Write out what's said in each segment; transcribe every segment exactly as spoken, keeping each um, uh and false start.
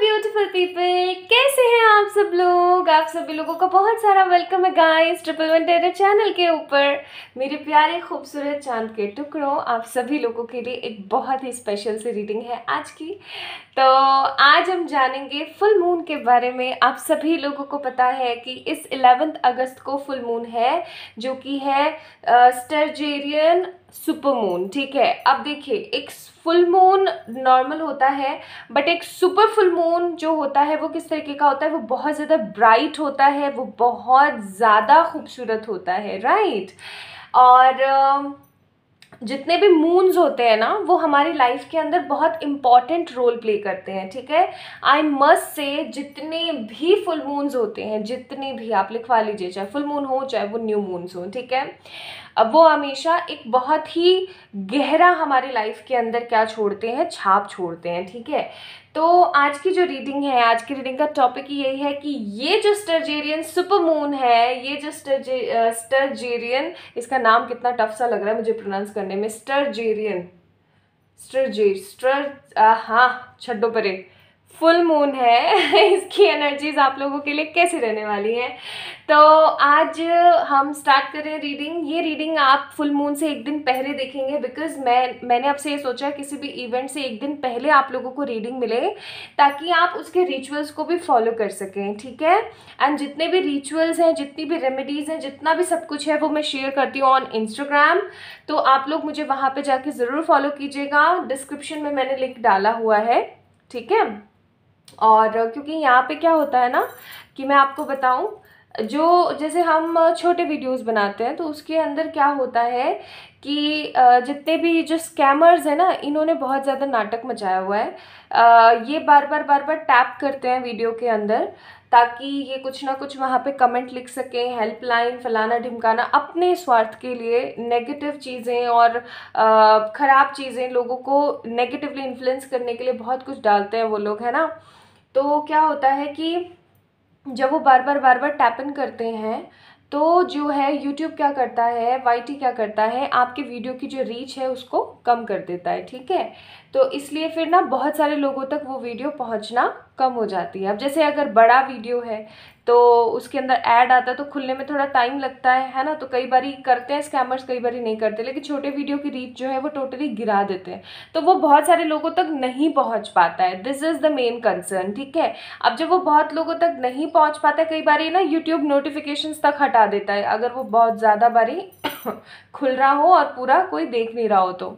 Beautiful people, कैसे हैं आप सब लोग। आप सभी लोगों का बहुत सारा वेलकम है गाइस ट्रिपल वन चैनल के ऊपर। मेरे प्यारे खूबसूरत चांद के टुकड़ों, आप सभी लोगों के लिए एक बहुत ही स्पेशल सी रीडिंग है आज की। तो आज हम जानेंगे फुल मून के बारे में। आप सभी लोगों को पता है कि इस इलेवेंथ अगस्त को फुल मून है, जो कि है स्टर्जेरियन सुपर मून, ठीक है। अब देखिए, एक फुल मून नॉर्मल होता है, बट एक सुपर फुल मून जो होता है वो किस तरीके का होता है, वो बहुत ज़्यादा ब्राइट होता है, वो बहुत ज़्यादा खूबसूरत होता है, राइट। और जितने भी मून्स होते हैं ना, वो हमारी लाइफ के अंदर बहुत इम्पॉर्टेंट रोल प्ले करते हैं, ठीक है। आई मस्ट से जितने भी फुल मून्स होते हैं, जितने भी आप लिखवा लीजिए, चाहे फुल मून हो चाहे वो न्यू मून्स हो, ठीक है, अब वो हमेशा एक बहुत ही गहरा हमारी लाइफ के अंदर क्या छोड़ते हैं, छाप छोड़ते हैं, ठीक है। तो आज की जो रीडिंग है, आज की रीडिंग का टॉपिक यही है कि ये जो स्टर्जेरियन सुपर मून है, ये जो स्टर्जे स्टर्जेरियन इसका नाम कितना टफ सा लग रहा है मुझे प्रोनाउंस करने में, स्टर्जेरियन स्टर्जे स्टर हाँ छड्डो परे, फुल मून है। इसकी एनर्जीज आप लोगों के लिए कैसे रहने वाली हैं। तो आज हम स्टार्ट कर रहे हैं रीडिंग। ये रीडिंग आप फुल मून से एक दिन पहले देखेंगे, बिकॉज मैं मैंने आपसे ये सोचा किसी भी इवेंट से एक दिन पहले आप लोगों को रीडिंग मिले, ताकि आप उसके रिचुअल्स को भी फॉलो कर सकें, ठीक है। एंड जितने भी रिचुअल्स हैं, जितनी भी रेमेडीज़ हैं, जितना भी सब कुछ है, वो मैं शेयर करती हूँ ऑन इंस्टाग्राम। तो आप लोग मुझे वहाँ पर जाके ज़रूर फॉलो कीजिएगा। डिस्क्रिप्शन में मैंने लिंक डाला हुआ है, ठीक है। और क्योंकि यहाँ पे क्या होता है ना, कि मैं आपको बताऊँ, जो जैसे हम छोटे वीडियोस बनाते हैं, तो उसके अंदर क्या होता है कि जितने भी जो स्कैमर्स हैं ना, इन्होंने बहुत ज़्यादा नाटक मचाया हुआ है। ये बार बार बार बार टैप करते हैं वीडियो के अंदर, ताकि ये कुछ ना कुछ वहाँ पे कमेंट लिख सकें, हेल्पलाइन फलाना ढिमकाना, अपने स्वार्थ के लिए नेगेटिव चीज़ें और ख़राब चीज़ें लोगों को नेगेटिवली इन्फ्लुएंस करने के लिए बहुत कुछ डालते हैं वो लोग, है ना। तो क्या होता है कि जब वो बार बार बार बार टैप इन करते हैं, तो जो है यूट्यूब क्या करता है, वाईटी क्या करता है, आपके वीडियो की जो रीच है उसको कम कर देता है, ठीक है। तो इसलिए फिर ना बहुत सारे लोगों तक वो वीडियो पहुंचना कम हो जाती है। अब जैसे अगर बड़ा वीडियो है तो उसके अंदर ऐड आता है, तो खुलने में थोड़ा टाइम लगता है है ना। तो कई बारी करते हैं स्कैमर्स, कई बारी नहीं करते, लेकिन छोटे वीडियो की रीच जो है वो टोटली गिरा देते हैं, तो वो बहुत सारे लोगों तक नहीं पहुंच पाता है। This is the main concern, ठीक है। अब जब वो बहुत लोगों तक नहीं पहुँच पाता, कई बारी ना यूट्यूब नोटिफिकेशन तक हटा देता है, अगर वो बहुत ज़्यादा बारी खुल रहा हो और पूरा कोई देख नहीं रहा हो। तो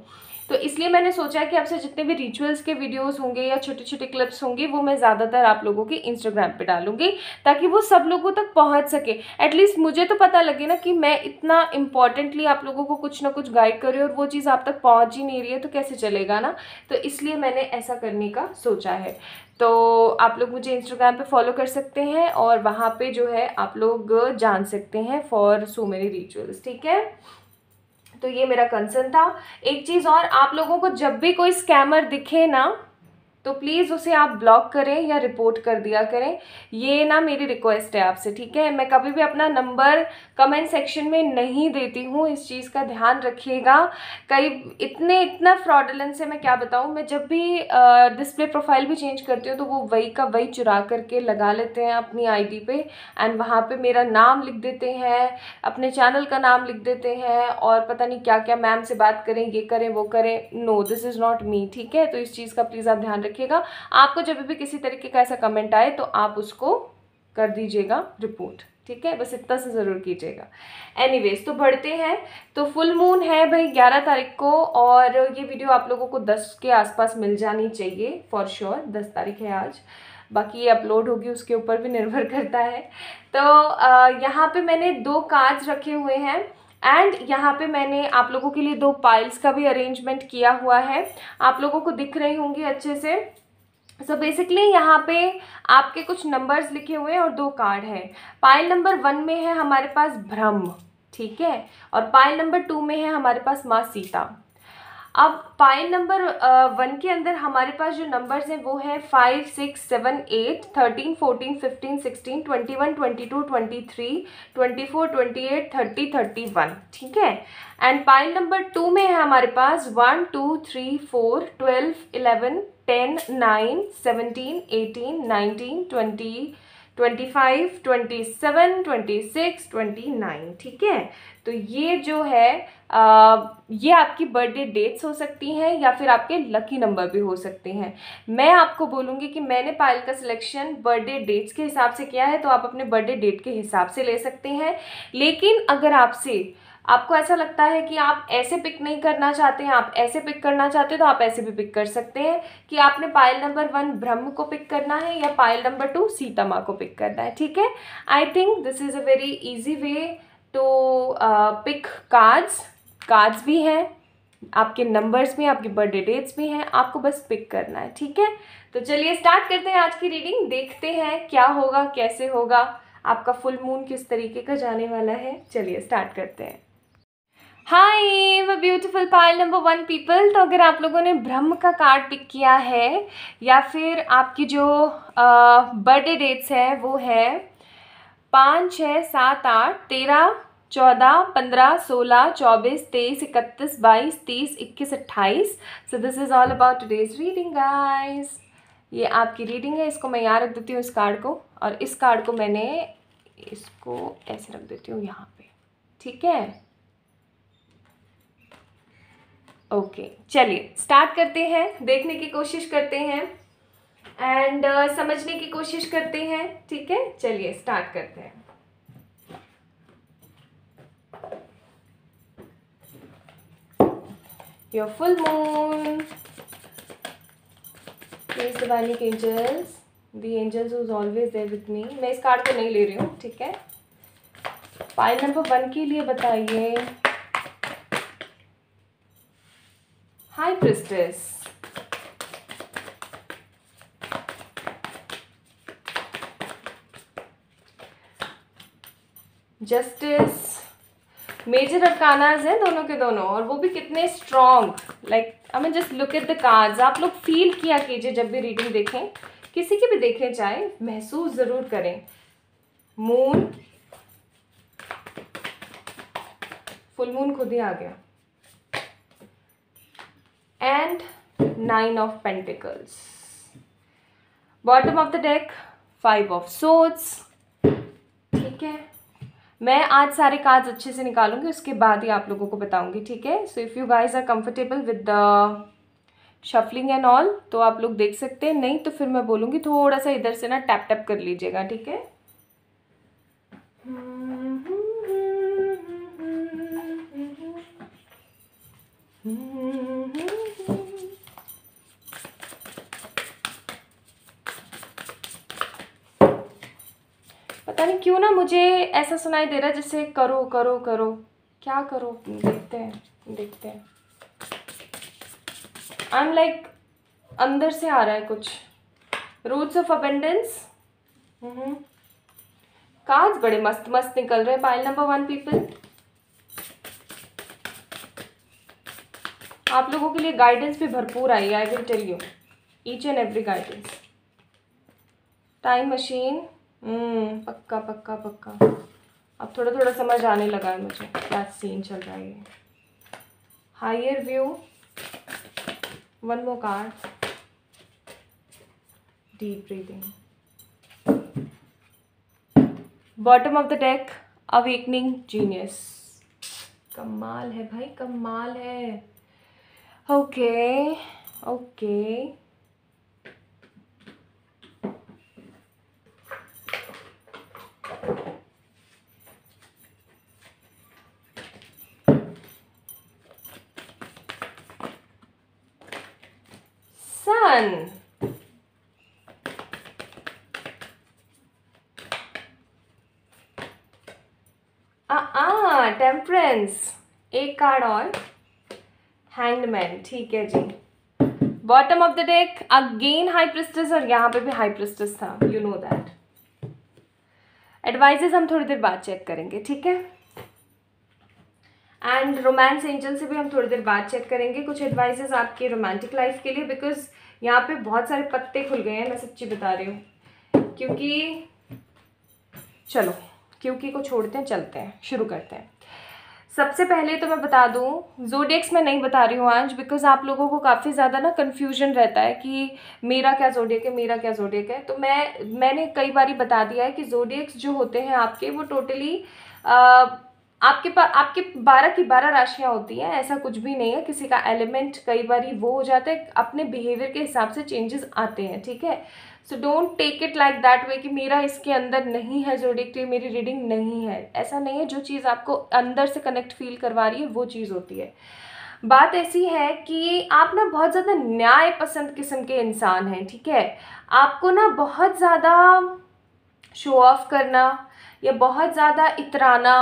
तो इसलिए मैंने सोचा कि आपसे जितने भी रिचुअल्स के वीडियोस होंगे या छोटे छोटे क्लिप्स होंगे, वो मैं ज़्यादातर आप लोगों के इंस्टाग्राम पे डालूंगी, ताकि वो सब लोगों तक पहुंच सके। एटलीस्ट मुझे तो पता लगे ना कि मैं इतना इंपॉर्टेंटली आप लोगों को कुछ ना कुछ गाइड कर रही हूँ, और वो चीज़ आप तक पहुँच ही नहीं रही है, तो कैसे चलेगा ना। तो इसलिए मैंने ऐसा करने का सोचा है। तो आप लोग मुझे इंस्टाग्राम पे फॉलो कर सकते हैं, और वहाँ पर जो है आप लोग जान सकते हैं फॉर सो मेनी रिचुअल्स, ठीक है। तो ये मेरा कंसर्न था। एक चीज़ और, आप लोगों को जब भी कोई स्कैमर दिखे ना, तो प्लीज़ उसे आप ब्लॉक करें या रिपोर्ट कर दिया करें, ये ना मेरी रिक्वेस्ट है आपसे, ठीक है। मैं कभी भी अपना नंबर कमेंट सेक्शन में नहीं देती हूँ, इस चीज़ का ध्यान रखिएगा। कई इतने इतना फ्रॉडलेंस से मैं क्या बताऊँ, मैं जब भी आ, डिस्प्ले प्रोफाइल भी चेंज करती हूँ, तो वो वही का वही चुरा करके लगा लेते हैं अपनी आई डी पे, एंड वहाँ पर मेरा नाम लिख देते हैं, अपने चैनल का नाम लिख देते हैं, और पता नहीं क्या क्या, मैम से बात करें, ये करें, वो करें। No, this is not me, ठीक है। तो इस चीज़ का प्लीज़ आप ध्यान रखें। आपको जब भी किसी तरीके का ऐसा कमेंट आए, तो आप उसको कर दीजिएगा रिपोर्ट, ठीक है। बस इतना से ज़रूर कीजिएगा। एनीवेज, तो बढ़ते हैं। तो फुल मून है भाई ग्यारह तारीख को, और ये वीडियो आप लोगों को दस के आसपास मिल जानी चाहिए फॉर श्योर। दस तारीख है आज, बाकी ये अपलोड होगी उसके ऊपर भी निर्भर करता है। तो यहाँ पे मैंने दो कार्ड्स रखे हुए हैं, एंड यहाँ पे मैंने आप लोगों के लिए दो पाइल्स का भी अरेंजमेंट किया हुआ है, आप लोगों को दिख रही होंगी अच्छे से। सो बेसिकली यहाँ पे आपके कुछ नंबर्स लिखे हुए हैं और दो कार्ड हैं। पाइल नंबर वन में है हमारे पास ब्रह्म, ठीक है, और पाइल नंबर टू में है हमारे पास माँ सीता। अब पाइल नंबर वन के अंदर हमारे पास जो नंबर्स हैं वो है five six seven eight thirteen fourteen fifteen sixteen twenty one twenty two twenty three twenty four twenty eight thirty thirty one ठीक है। एंड पाइल नंबर टू में है हमारे पास one two three four twelve eleven ten, nine, seventeen, eighteen, nineteen, twenty, twenty five, twenty seven, twenty six, twenty nine. ठीक है, तो ये जो है आ, ये आपकी बर्थडे डेट्स हो सकती हैं या फिर आपके लकी नंबर भी हो सकते हैं. मैं आपको बोलूँगी कि मैंने पायल का सिलेक्शन बर्थडे डेट्स के हिसाब से किया है, तो आप अपने बर्थडे डेट के हिसाब से ले सकते हैं. लेकिन अगर आपसे आपको ऐसा लगता है कि आप ऐसे पिक नहीं करना चाहते हैं, आप ऐसे पिक करना चाहते हैं, तो आप ऐसे भी पिक कर सकते हैं कि आपने पायल नंबर वन ब्रह्म को पिक करना है या पायल नंबर टू सीता माँ को पिक करना है. ठीक है, I think this is a very easy way to pick cards. Cards भी हैं, आपके नंबर्स भी, आपके बर्थडे डेट्स भी हैं, आपको बस पिक करना है. ठीक है, तो चलिए स्टार्ट करते हैं आज की रीडिंग. देखते हैं क्या होगा, कैसे होगा, आपका फुल मून किस तरीके का जाने वाला है. चलिए स्टार्ट करते हैं. हाय व beautiful pile number one people. तो अगर आप लोगों ने ब्रह्म का कार्ड पिक किया है या फिर आपकी जो बर्थडे डेट्स हैं वो है पाँच, छः, सात, आठ, तेरह, चौदह, पंद्रह, सोलह, चौबीस, तेईस, इकतीस, बाईस, तीस, इक्कीस, अट्ठाईस. So this is all about today's reading guys. ये आपकी रीडिंग है, इसको मैं यहाँ रख देती हूँ इस कार्ड को, और इस कार्ड को मैंने इसको ऐसे रख देती हूँ यहाँ पे. ठीक है, ओके okay. चलिए स्टार्ट करते हैं, देखने की कोशिश करते हैं एंड uh, समझने की कोशिश करते हैं. ठीक है, चलिए स्टार्ट करते हैं. Your full moon please divine angels, the angels who is always there with me. मैं इस कार्ड को नहीं ले रही हूँ. ठीक है, पाइल नंबर वन के लिए बताइए. High priestess, justice, major arcanas हैं दोनों के दोनों, और वो भी कितने strong. Like I mean just look at the cards. आप लोग फील किया कीजिए जब भी रीडिंग देखें, किसी की भी देखें चाहे, महसूस ज़रूर करें. मून, फुल मून खुद ही आ गया. And nine of Pentacles. Bottom of the deck, five of Swords. ठीक है, मैं आज सारे कार्ड्स अच्छे से निकालूंगी, उसके बाद ही आप लोगों को बताऊंगी. ठीक है, so if you guys are comfortable with the shuffling and all, तो आप लोग देख सकते हैं, नहीं तो फिर मैं बोलूंगी थोड़ा सा इधर से ना टैप टैप कर लीजिएगा. ठीक है, पता नहीं क्यों ना मुझे ऐसा सुनाई दे रहा है जैसे करो करो करो, क्या करो, देखते हैं देखते हैं. आई एम लाइक अंदर से आ रहा है कुछ. Roots of abundance. कार्ड्स बड़े मस्त मस्त निकल रहे हैं पाइल नंबर वन पीपल. आप लोगों के लिए गाइडेंस भी भरपूर आई. I will tell you each and every guidance. Time machine, hmm पक्का पक्का पक्का. अब थोड़ा थोड़ा समझ आने लगा है मुझे क्या सीन चल रहा है. Higher view, one more card, deep breathing. Bottom of the deck, awakening genius. कमाल है भाई, कमाल है. Okay okay, sun, ah ah temperance. एक कार्ड और, हैंडमैन. ठीक है जी. Bottom of the deck again high priestess, और यहाँ पे भी हाई प्रिस्टेस था, यू नो दैट. एडवाइजेस हम थोड़ी देर बाद चेक करेंगे. ठीक है, एंड रोमांस एंजल से भी हम थोड़ी देर बाद चेक करेंगे कुछ एडवाइजेस आपके रोमांटिक लाइफ के लिए, बिकॉज यहाँ पे बहुत सारे पत्ते खुल गए हैं. मैं सच्ची बता रही हूँ, क्योंकि चलो क्योंकि को छोड़ते हैं, चलते हैं, शुरू करते हैं. सबसे पहले तो मैं बता दूं, ज़ोडिएक्स मैं नहीं बता रही हूँ आज, बिकॉज़ आप लोगों को काफ़ी ज़्यादा ना कन्फ्यूजन रहता है कि मेरा क्या ज़ोडिएक है, मेरा क्या ज़ोडिएक है। तो मैं मैंने कई बारी बता दिया है कि ज़ोडिएक्स जो होते हैं आपके, वो टोटली आपके पास आपके बारह की बारह राशियाँ होती हैं, ऐसा कुछ भी नहीं है। किसी का एलिमेंट कई बारी वो हो जाता है, अपने बिहेवियर के हिसाब से चेंजेस आते हैं, ठीक है। So don't take it like that way कि मेरा इसके अंदर नहीं है ज़ोडिएक, मेरी रीडिंग नहीं है, ऐसा नहीं है। जो चीज़ आपको अंदर से कनेक्ट फील करवा रही है वो चीज़ होती है। बात ऐसी है कि आप ना बहुत ज़्यादा न्याय पसंद किस्म के इंसान हैं, ठीक है। आपको ना बहुत ज़्यादा शो ऑफ करना या बहुत ज़्यादा इतराना,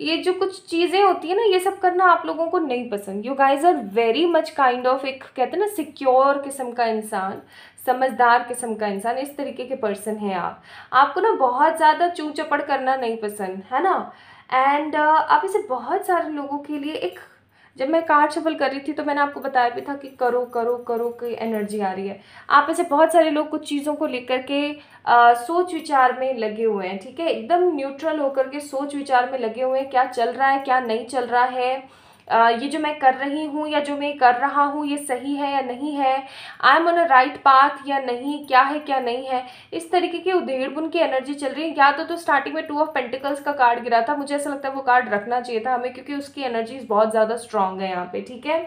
ये जो कुछ चीज़ें होती है ना, ये सब करना आप लोगों को नहीं पसंद। You guys are very much kind of एक कहते हैं ना सिक्योर किस्म का इंसान, समझदार किस्म का इंसान, इस तरीके के पर्सन हैं आप। आपको ना बहुत ज़्यादा चू चपड़ करना नहीं पसंद है ना। एंड uh, आप इसे बहुत सारे लोगों के लिए एक, जब मैं कार्ड शफल कर रही थी तो मैंने आपको बताया भी था कि करो करो करो की एनर्जी आ रही है। आप ऐसे बहुत सारे लोग कुछ चीज़ों को लेकर के आ, सोच विचार में लगे हुए हैं, ठीक है। एकदम न्यूट्रल होकर के सोच विचार में लगे हुए हैं, क्या चल रहा है क्या नहीं चल रहा है, आ, ये जो मैं कर रही हूँ या जो मैं कर रहा हूँ ये सही है या नहीं है, I am on a right path या नहीं, क्या है क्या नहीं है, इस तरीके की उधेड़बुन की एनर्जी चल रही है। या तो, तो स्टार्टिंग में टू ऑफ पेंटिकल्स का कार्ड गिरा था, मुझे ऐसा लगता है वो कार्ड रखना चाहिए था हमें, क्योंकि उसकी एनर्जीज बहुत ज़्यादा स्ट्रॉन्ग है यहाँ पे, ठीक है।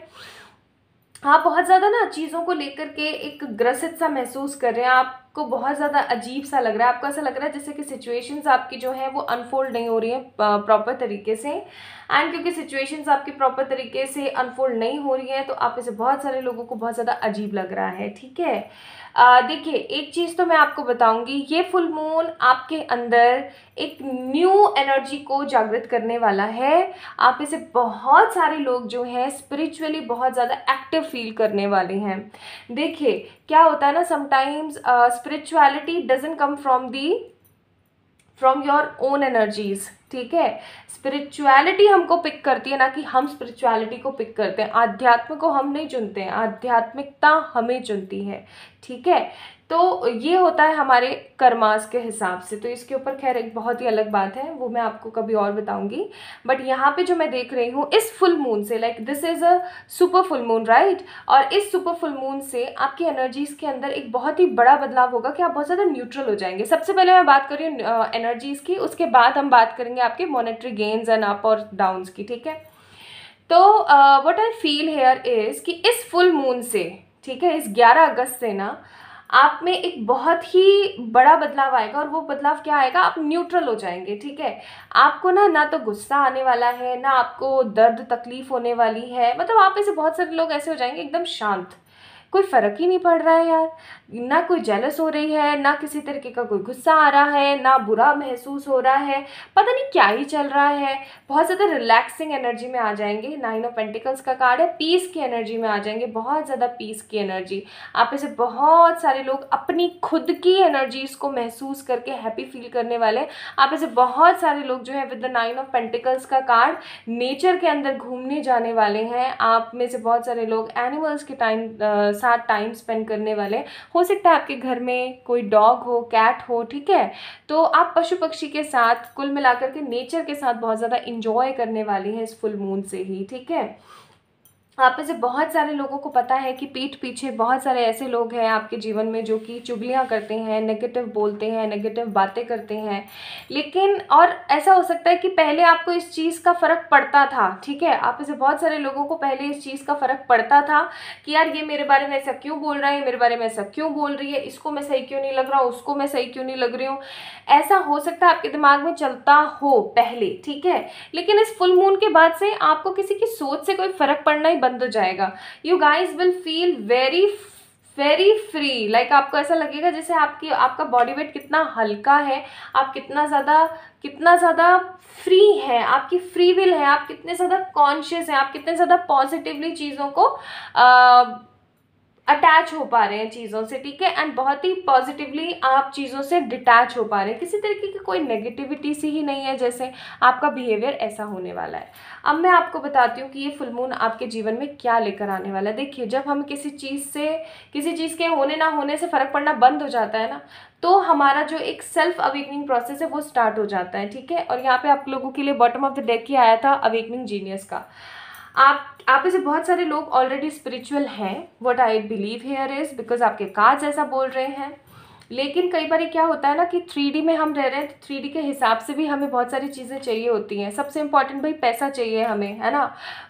आप बहुत ज़्यादा ना चीज़ों को लेकर के एक ग्रसित सा महसूस कर रहे हैं, आपको बहुत ज़्यादा अजीब सा लग रहा है, आपको ऐसा लग रहा है जैसे कि सिचुएशंस आपकी जो है वो अनफोल्ड नहीं हो रही हैं प्रॉपर तरीके से। एंड क्योंकि सिचुएशंस आपकी प्रॉपर तरीके से अनफोल्ड नहीं हो रही हैं तो आप इसे बहुत सारे लोगों को बहुत ज़्यादा अजीब लग रहा है, ठीक है। देखिए एक चीज़ तो मैं आपको बताऊँगी, ये फुल मून आपके अंदर एक न्यू एनर्जी को जागृत करने वाला है। आप इसे बहुत सारे लोग जो हैं स्पिरिचुअली बहुत ज़्यादा एक्टिव फील करने वाले हैं। देखिए क्या होता है ना, sometimes spirituality doesn't come from the from your own energies, ठीक है। स्पिरिचुअलिटी हमको पिक करती है, ना कि हम स्पिरिचुअलिटी को पिक करते हैं। आध्यात्म को हम नहीं चुनते हैं, आध्यात्मिकता हमें चुनती है, ठीक है। तो ये होता है हमारे कर्मास के हिसाब से। तो इसके ऊपर खैर एक बहुत ही अलग बात है, वो मैं आपको कभी और बताऊंगी। बट यहाँ पे जो मैं देख रही हूँ इस फुल मून से, like this is a super full moon right, और इस सुपर फुल मून से आपकी एनर्जीज़ के अंदर एक बहुत ही बड़ा बदलाव होगा कि आप बहुत ज़्यादा न्यूट्रल हो जाएंगे। सबसे पहले मैं बात कर रही हूँ एनर्जीज़ की, उसके बाद हम बात करेंगे आपके मॉनेटरी गेन्स एंड अप और डाउन्स की, ठीक है। तो what I feel here is कि इस फुल मून से, ठीक है, इस ग्यारह अगस्त से ना आप में एक बहुत ही बड़ा बदलाव आएगा। और वो बदलाव क्या आएगा, आप न्यूट्रल हो जाएंगे, ठीक है। आपको ना ना तो गुस्सा आने वाला है, ना आपको दर्द तकलीफ होने वाली है। मतलब आप में से बहुत सारे लोग ऐसे हो जाएंगे एकदम शांत, कोई फ़र्क ही नहीं पड़ रहा है यार, ना कोई जेलस हो रही है, ना किसी तरीके का कोई गुस्सा आ रहा है, ना बुरा महसूस हो रहा है, पता नहीं क्या ही चल रहा है। बहुत ज़्यादा रिलैक्सिंग एनर्जी में आ जाएंगे। नाइन ऑफ पेंटिकल्स का कार्ड है, पीस की एनर्जी में आ जाएंगे, बहुत ज़्यादा पीस की एनर्जी। आप में से बहुत सारे लोग अपनी खुद की एनर्जीज़ को महसूस करके हैप्पी फील करने वाले हैं। आप में से बहुत सारे लोग जो है with the nine of pentacles का कार्ड नेचर के अंदर घूमने जाने वाले हैं। आप में से बहुत सारे लोग एनिमल्स के टाइम साथ टाइम स्पेंड करने वाले हैं। हो सकता है आपके घर में कोई डॉग हो, कैट हो, ठीक है। तो आप पशु पक्षी के साथ, कुल मिलाकर के नेचर के साथ बहुत ज़्यादा इंजॉय करने वाली हैं इस फुल मून से ही, ठीक है। आप में से बहुत सारे लोगों को पता है कि पीठ पीछे बहुत सारे ऐसे लोग हैं आपके जीवन में जो कि चुगलियाँ करते हैं, नेगेटिव बोलते हैं, नेगेटिव बातें करते हैं। लेकिन और ऐसा हो सकता है कि पहले आपको इस चीज़ का फ़र्क पड़ता था, ठीक है। आप में से बहुत सारे लोगों को पहले इस चीज़ का फ़र्क पड़ता था कि यार ये मेरे बारे में ऐसा क्यों बोल रहा है, मेरे बारे में ऐसा क्यों बोल रही है, इसको मैं सही क्यों नहीं लग रहा हूँ, उसको मैं सही क्यों नहीं लग रही हूँ। ऐसा हो सकता है आपके दिमाग में चलता हो पहले, ठीक है। लेकिन इस फुल मून के बाद से आपको किसी की सोच से कोई फ़र्क पड़ना ही बंद हो जाएगा। You guys will feel very very free, like आपको ऐसा लगेगा जैसे आपकी आपका बॉडी वेट कितना हल्का है, आप कितना ज़्यादा कितना ज़्यादा फ्री है, आपकी फ्री विल है, आप कितने ज़्यादा कॉन्शियस हैं, आप कितने ज़्यादा पॉजिटिवली चीज़ों को आ, अटैच हो पा रहे हैं चीज़ों से, ठीक है, एंड बहुत ही पॉजिटिवली आप चीज़ों से डिटैच हो पा रहे हैं, किसी तरीके की कोई नेगेटिविटी सी ही नहीं है, जैसे आपका बिहेवियर ऐसा होने वाला है। अब मैं आपको बताती हूँ कि ये फुल मून आपके जीवन में क्या लेकर आने वाला है। देखिए, जब हम किसी चीज़ से, किसी चीज़ के होने ना होने से फ़र्क पड़ना बंद हो जाता है ना, तो हमारा जो एक सेल्फ अवेकनिंग प्रोसेस है वो स्टार्ट हो जाता है, ठीक है। और यहाँ पे आप लोगों के लिए बॉटम ऑफ द डेक ही आया था अवेकनिंग जीनियस का। आप आप इसे बहुत सारे लोग ऑलरेडी स्पिरिचुअल हैं, what I believe here is, because आपके कार्ड्स ऐसा बोल रहे हैं। लेकिन कई बार क्या होता है ना कि थ्री डी में हम रह रहे हैं, तो थ्री डी के हिसाब से भी हमें बहुत सारी चीज़ें चाहिए होती हैं। सबसे इम्पॉर्टेंट भाई पैसा चाहिए हमें, है ना,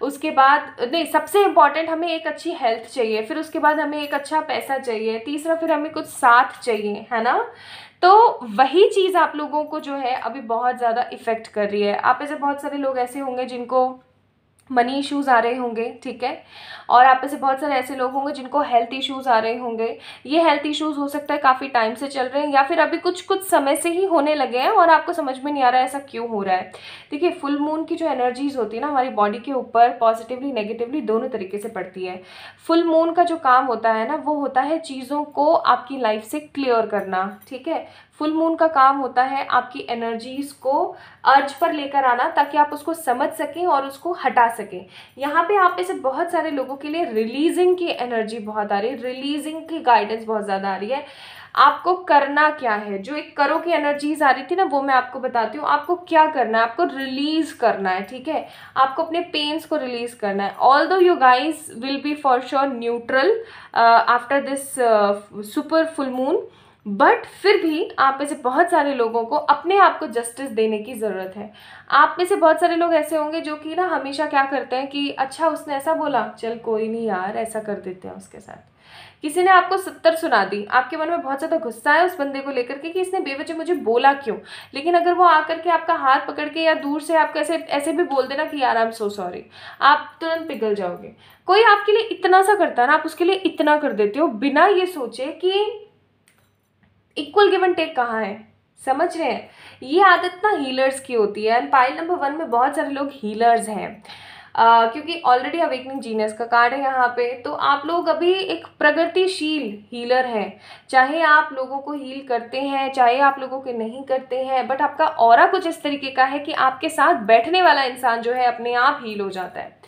उसके बाद नहीं, सबसे इम्पॉर्टेंट हमें एक अच्छी हेल्थ चाहिए, फिर उसके बाद हमें एक अच्छा पैसा चाहिए, तीसरा फिर हमें कुछ साथ चाहिए, है ना। तो वही चीज़ आप लोगों को जो है अभी बहुत ज़्यादा इफ़ेक्ट कर रही है। आप ऐसे बहुत सारे लोग ऐसे होंगे जिनको मनी इश्यूज़ आ रहे होंगे, ठीक है, और आप में से बहुत सारे ऐसे लोग होंगे जिनको हेल्थ इश्यूज़ आ रहे होंगे। ये हेल्थ इश्यूज़ हो सकता है काफ़ी टाइम से चल रहे हैं, या फिर अभी कुछ कुछ समय से ही होने लगे हैं और आपको समझ में नहीं आ रहा है ऐसा क्यों हो रहा है। देखिए, फुल मून की जो एनर्जीज़ होती है ना हमारी बॉडी के ऊपर, पॉजिटिवली नेगेटिवली दोनों तरीके से पड़ती है। फुल मून का जो काम होता है ना वो होता है चीज़ों को आपकी लाइफ से क्लियर करना, ठीक है। फुल मून का काम होता है आपकी एनर्जीज़ को अर्ज पर लेकर आना, ताकि आप उसको समझ सकें और उसको हटा सकें। यहाँ पे आप इसे बहुत सारे लोगों के लिए रिलीजिंग की एनर्जी बहुत आ रही है, रिलीजिंग की गाइडेंस बहुत ज़्यादा आ रही है। आपको करना क्या है, जो एक करो की एनर्जीज आ रही थी ना वो मैं आपको बताती हूँ। आपको क्या करना है, आपको रिलीज़ करना है, ठीक है, आपको अपने पेन्स को रिलीज़ करना है। Although you guys will be for sure neutral after this super full moon, but फिर भी आप में से बहुत सारे लोगों को अपने आप को जस्टिस देने की ज़रूरत है। आप में से बहुत सारे लोग ऐसे होंगे जो कि ना हमेशा क्या करते हैं कि अच्छा उसने ऐसा बोला, चल कोई नहीं यार, ऐसा कर देते हैं उसके साथ। किसी ने आपको सत्तर सुना दी, आपके मन में बहुत ज़्यादा गुस्सा है उस बंदे को लेकर के कि इसने बेवजह मुझे बोला क्यों, लेकिन अगर वो आकर के आपका हाथ पकड़ के या दूर से आपको ऐसे ऐसे भी बोल देना कि यार आई एम सो सॉरी, आप तुरंत पिघल जाओगे। कोई आपके लिए इतना सा करता है ना, आप उसके लिए इतना कर देते हो बिना ये सोचे कि इक्वल गिव एंड टेक कहाँ है, समझ रहे हैं। ये आदत ना हीलर्स की होती है, एंड पाइल नंबर वन में बहुत सारे लोग हीलर्स हैं, Uh, क्योंकि ऑलरेडी अवेकनिंग जीनियस का कार्ड है यहाँ पे। तो आप लोग अभी एक प्रगतिशील हीलर हैं, चाहे आप लोगों को हील करते हैं चाहे आप लोगों के नहीं करते हैं, बट आपका ऑरा कुछ इस तरीके का है कि आपके साथ बैठने वाला इंसान जो है अपने आप हील हो जाता है।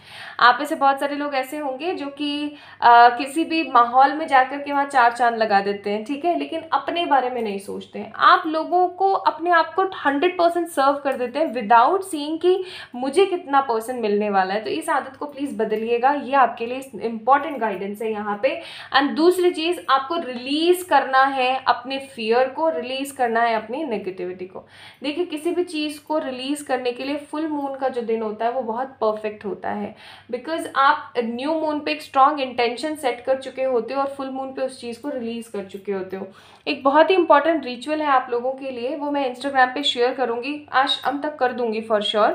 आप में से बहुत सारे लोग ऐसे होंगे जो कि uh, किसी भी माहौल में जाकर के वहाँ चार चांद लगा देते हैं, ठीक है, लेकिन अपने बारे में नहीं सोचते हैं। आप लोगों को अपने आप को हंड्रेड परसेंट सर्व कर देते हैं विदाउट सीइंग कि मुझे कितना परसेंट मिलने वाला है। तो इस आदत को प्लीज बदलिएगा, ये आपके लिए इंपॉर्टेंट गाइडेंस है यहाँ पे। एंड दूसरी चीज, आपको रिलीज करना है अपने फियर को, रिलीज करना है अपनी नेगेटिविटी को। देखिए, किसी भी चीज को रिलीज करने के लिए फुल मून का जो दिन होता है वो बहुत परफेक्ट होता है, बिकॉज आप न्यू मून पे एक स्ट्रांग इंटेंशन सेट कर चुके होते हो और फुल मून पे उस चीज को रिलीज कर चुके होते हो। एक बहुत ही इंपॉर्टेंट रिचुअल है आप लोगों के लिए, वो मैं इंस्टाग्राम पे शेयर करूंगी, आज शाम तक कर दूंगी फॉर श्योर,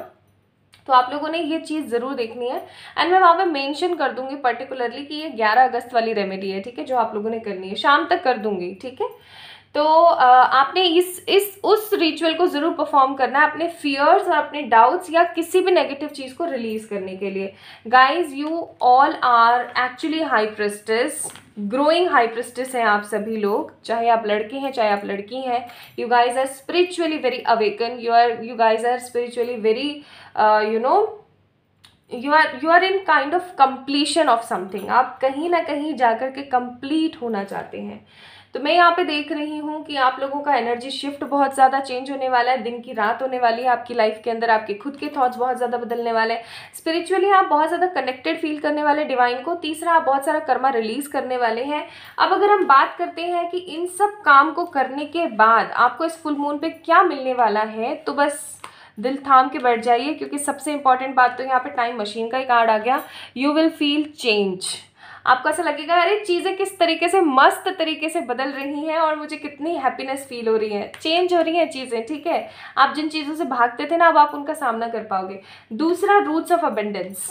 तो आप लोगों ने ये चीज़ ज़रूर देखनी है। एंड मैं वहाँ पे मेंशन कर दूंगी पर्टिकुलरली कि ये ग्यारह अगस्त वाली रेमेडी है, ठीक है, जो आप लोगों ने करनी है, शाम तक कर दूंगी, ठीक है। तो आपने इस इस उस रिचुअल को ज़रूर परफॉर्म करना है अपने फियर्स और अपने डाउट्स या किसी भी नेगेटिव चीज़ को रिलीज़ करने के लिए। Guys, you all are actually high priestess, growing high priestess हैं आप सभी लोग, चाहे आप लड़के हैं चाहे आप लड़की हैं। You guys are spiritually very awaken, you are you guys are spiritually very you know you are you are in kind of completion of something. आप कहीं ना कहीं जाकर के कंप्लीट होना चाहते हैं। तो मैं यहाँ पे देख रही हूँ कि आप लोगों का एनर्जी शिफ्ट बहुत ज़्यादा चेंज होने वाला है, दिन की रात होने वाली है आपकी लाइफ के अंदर। आपके खुद के थॉट्स बहुत ज़्यादा बदलने वाले हैं, स्पिरिचुअली आप बहुत ज़्यादा कनेक्टेड फील करने वाले डिवाइन को। तीसरा, आप बहुत सारा कर्मा रिलीज़ करने वाले हैं। अब अगर हम बात करते हैं कि इन सब काम को करने के बाद आपको इस फुल मून पर क्या मिलने वाला है, तो बस दिल थाम के बैठ जाइए, क्योंकि सबसे इंपॉर्टेंट बात तो यहाँ पे टाइम मशीन का ही कार्ड आ गया। यू विल फील चेंज, आपको ऐसा लगेगा अरे चीज़ें किस तरीके से मस्त तरीके से बदल रही हैं और मुझे कितनी हैप्पीनेस फील हो रही है, चेंज हो रही हैं चीज़ें, ठीक है। आप जिन चीज़ों से भागते थे ना अब आप उनका सामना कर पाओगे। दूसरा, रूट्स ऑफ अबेंडेंस,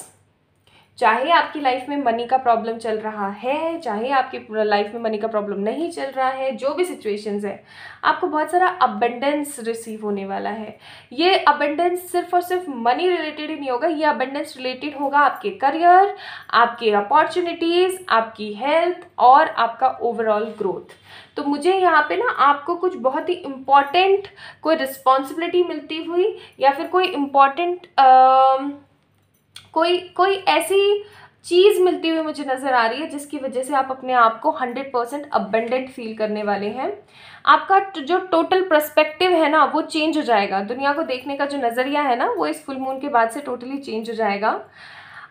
चाहे आपकी लाइफ में मनी का प्रॉब्लम चल रहा है, चाहे आपकी लाइफ में मनी का प्रॉब्लम नहीं चल रहा है, जो भी सिचुएशंस है, आपको बहुत सारा अबंडेंस रिसीव होने वाला है। ये अबंडेंस सिर्फ और सिर्फ मनी रिलेटेड ही नहीं होगा, ये अबंडेंस रिलेटेड होगा आपके करियर, आपके अपॉर्चुनिटीज़, आपकी हेल्थ और आपका ओवरऑल ग्रोथ। तो मुझे यहाँ पे ना आपको कुछ बहुत ही इम्पॉर्टेंट कोई रिस्पॉन्सिबिलिटी मिलती हुई या फिर कोई इम्पॉर्टेंट कोई कोई ऐसी चीज़ मिलती हुई मुझे नज़र आ रही है जिसकी वजह से आप अपने आप को हंड्रेड परसेंट अबंडेंट फील करने वाले हैं। आपका जो टोटल पर्सपेक्टिव है ना वो चेंज हो जाएगा। दुनिया को देखने का जो नज़रिया है ना वो इस फुल मून के बाद से टोटली चेंज हो जाएगा।